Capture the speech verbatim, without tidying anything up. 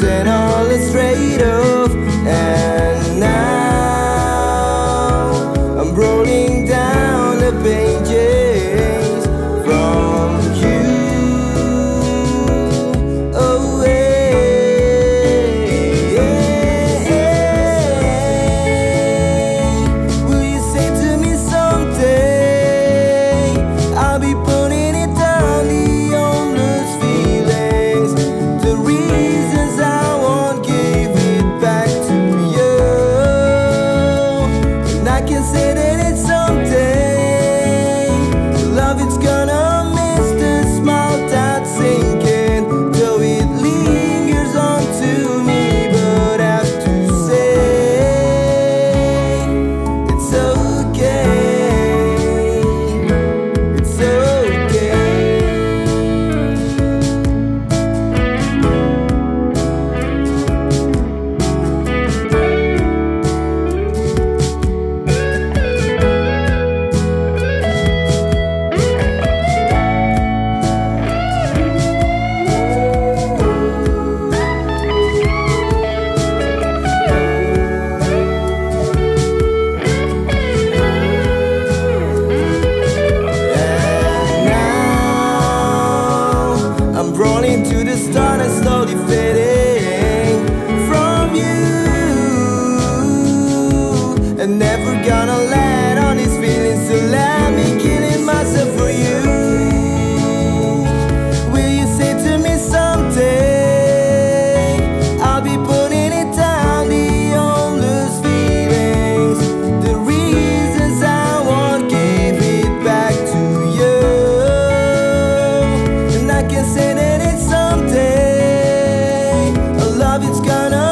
wheels and all is straight off. And now I'm rolling down the pages from you away. Will you say to me someday, I'll be putting it down, the homeless feelings, the reasons I won't give it back to you. And I can say that it's someday, love it's gonna miss the smile that's sinking, though it lingers on to me. But I have to say, it's okay, it's okay. Running to the start and slowly fading from you, and never gonna let on these feelings, so let me killing myself for you. Will you say to me someday, I'll be putting it down, the homeless feelings, the reasons I won't give it back to you. And I can say that someday, a love it's gonna